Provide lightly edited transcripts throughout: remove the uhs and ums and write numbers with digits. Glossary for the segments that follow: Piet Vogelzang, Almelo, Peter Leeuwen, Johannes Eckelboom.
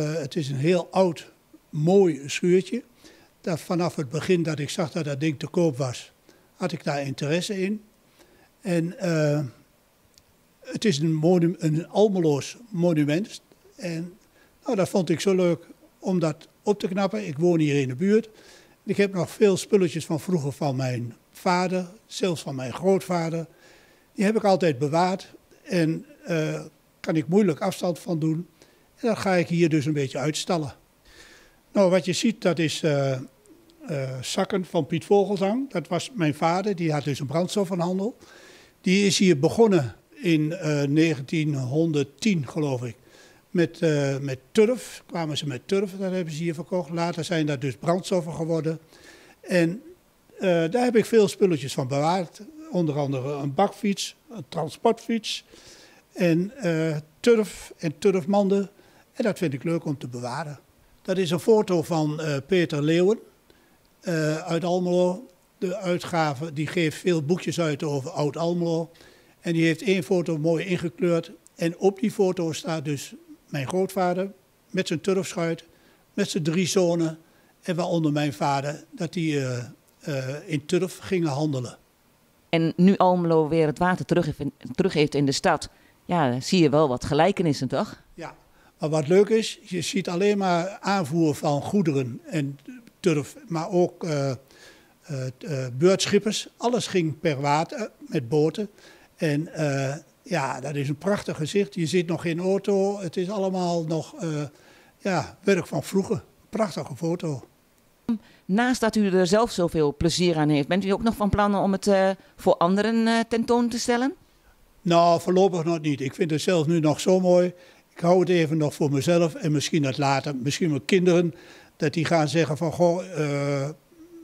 Het is een heel oud, mooi schuurtje. Dat vanaf het begin dat ik zag dat dat ding te koop was, had ik daar interesse in. En het is een Almeloos monument. En nou, dat vond ik zo leuk om dat op te knappen. Ik woon hier in de buurt. Ik heb nog veel spulletjes van vroeger van mijn vader, zelfs van mijn grootvader. Die heb ik altijd bewaard en kan ik moeilijk afstand van doen. En dat ga ik hier dus een beetje uitstallen. Nou, wat je ziet, dat is zakken van Piet Vogelzang. Dat was mijn vader, die had dus een brandstofhandel. Die is hier begonnen in 1910, geloof ik. Met turf, kwamen ze met turf, dat hebben ze hier verkocht. Later zijn dat dus brandstoffen geworden. En daar heb ik veel spulletjes van bewaard. Onder andere een bakfiets, een transportfiets en turf en turfmanden. En dat vind ik leuk om te bewaren. Dat is een foto van Peter Leeuwen uit Almelo. De uitgave, die geeft veel boekjes uit over Oud-Almelo. En die heeft één foto mooi ingekleurd. En op die foto staat dus mijn grootvader met zijn turfschuit, met zijn 3 zonen. En waaronder mijn vader, dat die in turf gingen handelen. En nu Almelo weer het water terug heeft in de stad, ja, zie je wel wat gelijkenissen, toch? Ja, maar wat leuk is, je ziet alleen maar aanvoer van goederen en turf, maar ook beurtschippers. Alles ging per water met boten. En ja, dat is een prachtig gezicht. Je zit nog in auto. Het is allemaal nog ja, werk van vroeger. Prachtige foto. Naast dat u er zelf zoveel plezier aan heeft, bent u ook nog van plannen om het voor anderen tentoon te stellen? Nou, voorlopig nog niet. Ik vind het zelf nu nog zo mooi. Ik hou het even nog voor mezelf en misschien dat later, misschien mijn kinderen, dat die gaan zeggen van goh,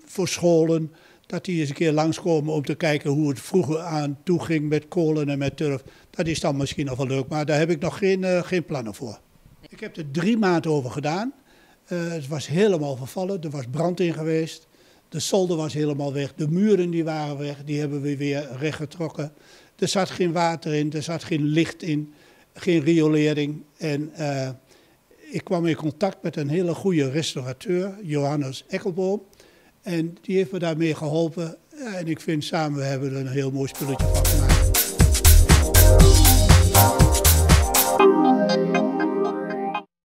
voor scholen, dat die eens een keer langskomen om te kijken hoe het vroeger aan toe ging met kolen en met turf. Dat is dan misschien nog wel leuk, maar daar heb ik nog geen plannen voor. Ik heb er 3 maanden over gedaan. Het was helemaal vervallen, er was brand in geweest. De zolder was helemaal weg, de muren die waren weg, die hebben we weer rechtgetrokken. Er zat geen water in, er zat geen licht in, geen riolering. En ik kwam in contact met een hele goede restaurateur, Johannes Eckelboom. En die heeft me daarmee geholpen. En ik vind samen, we hebben er een heel mooi spulletje van gemaakt.